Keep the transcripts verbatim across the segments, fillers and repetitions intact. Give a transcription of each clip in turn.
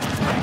Huh!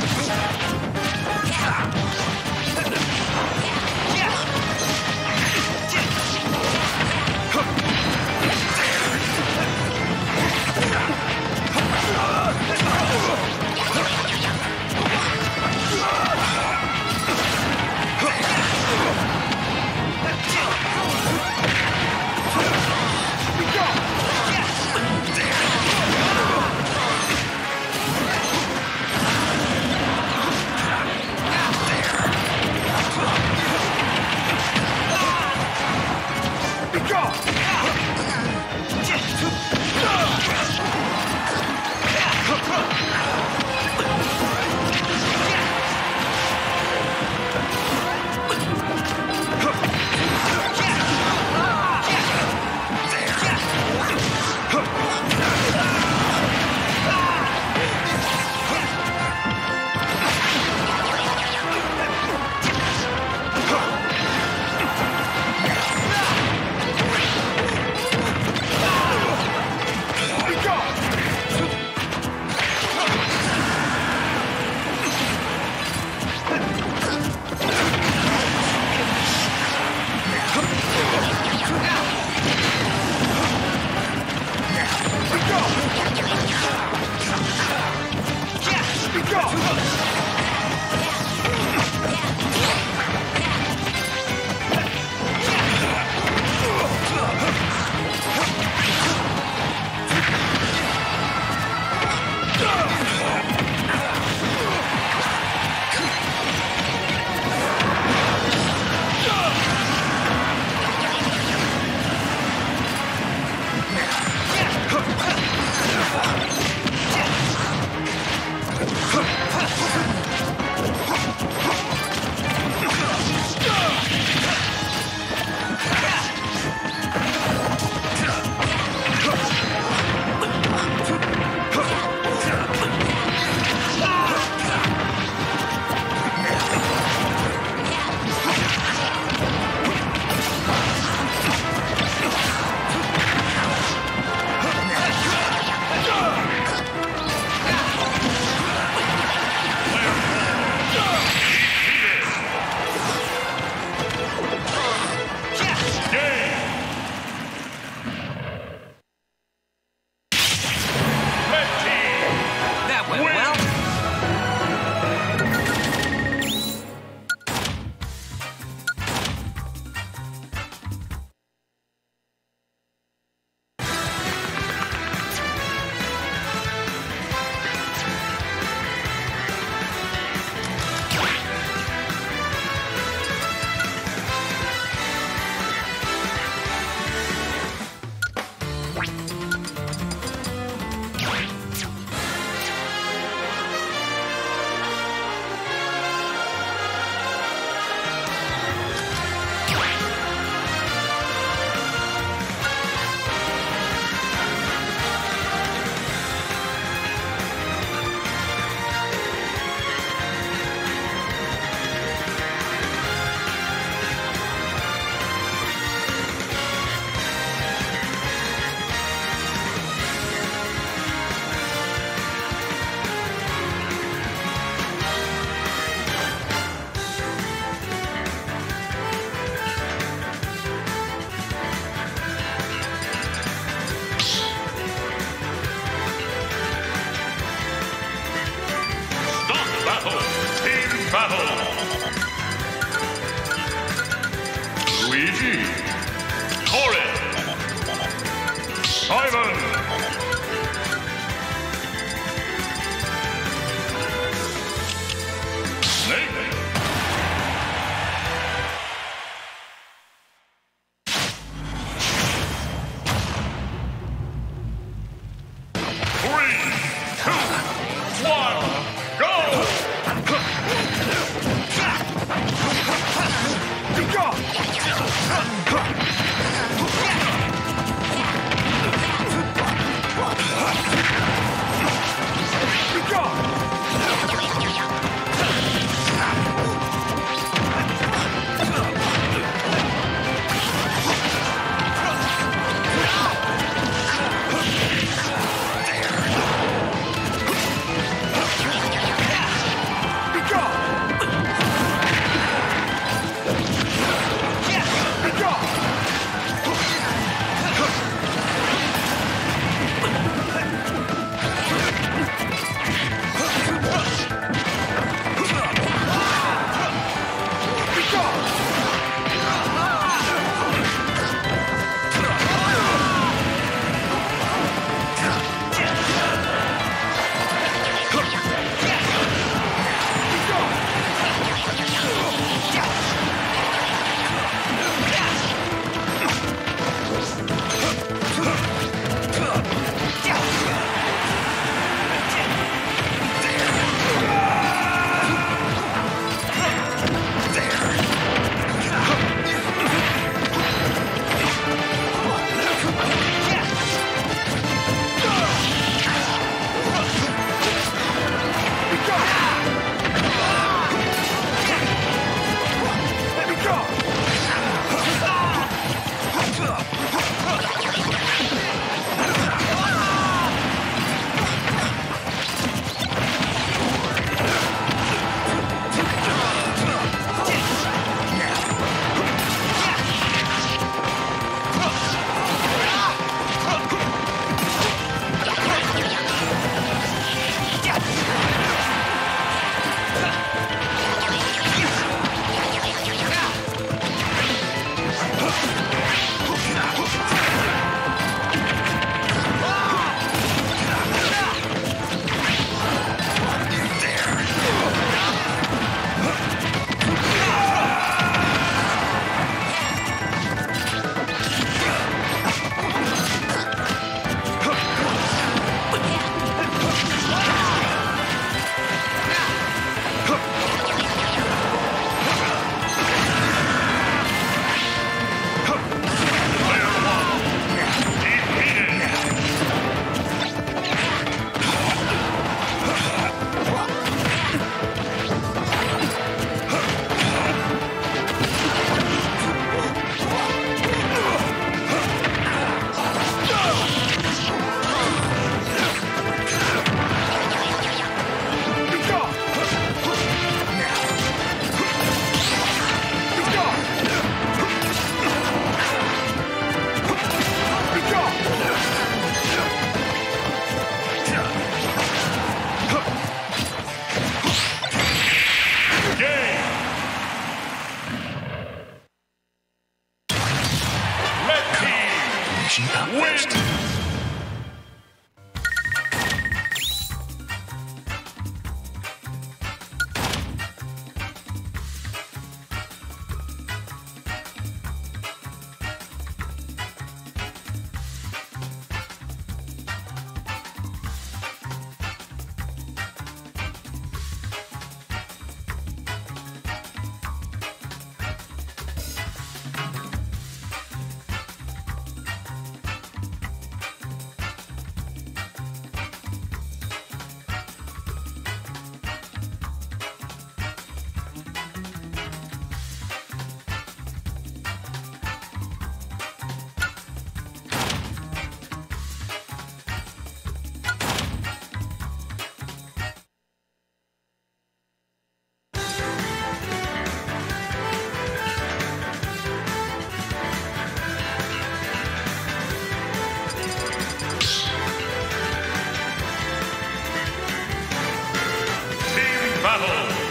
battle.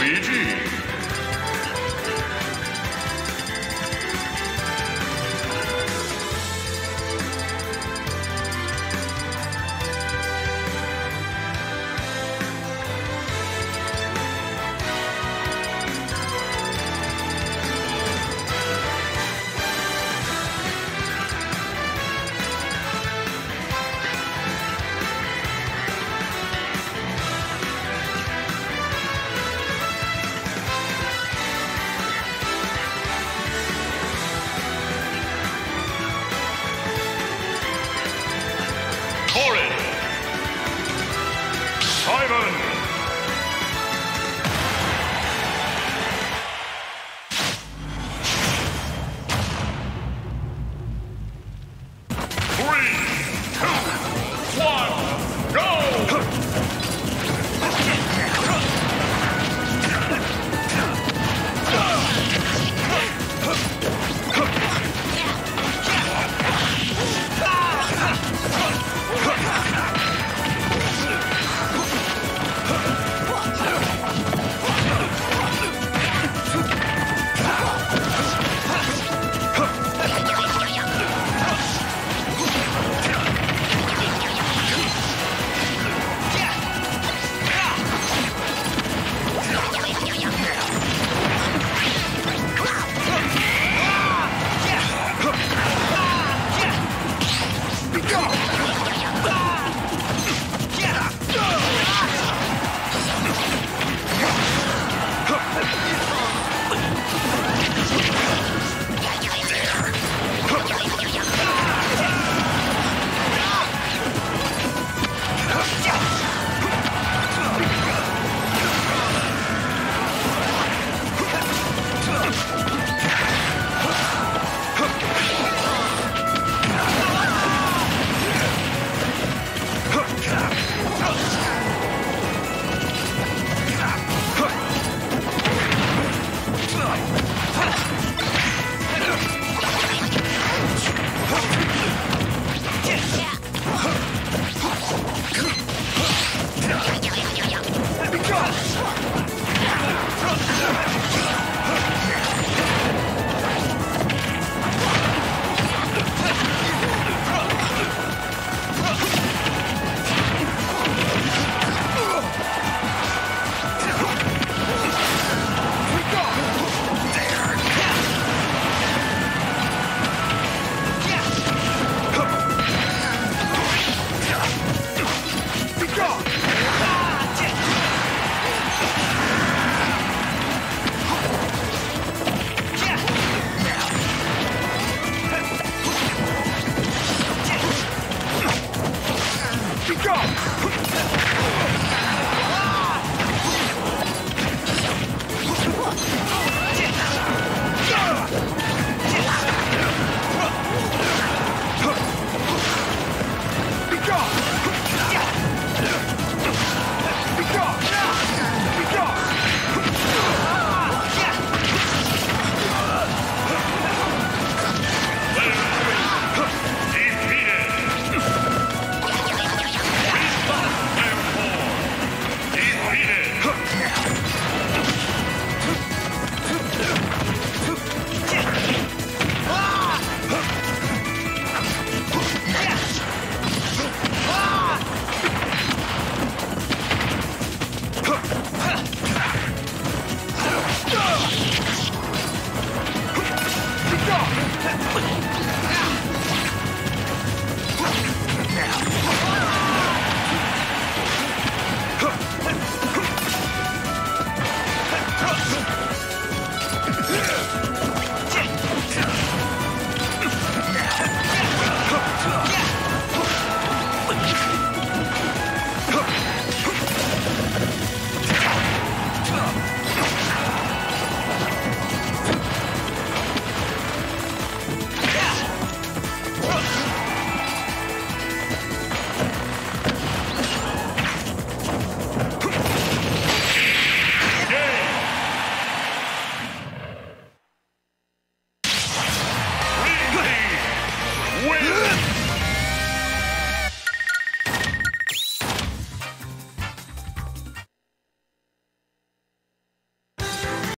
Luigi. Three!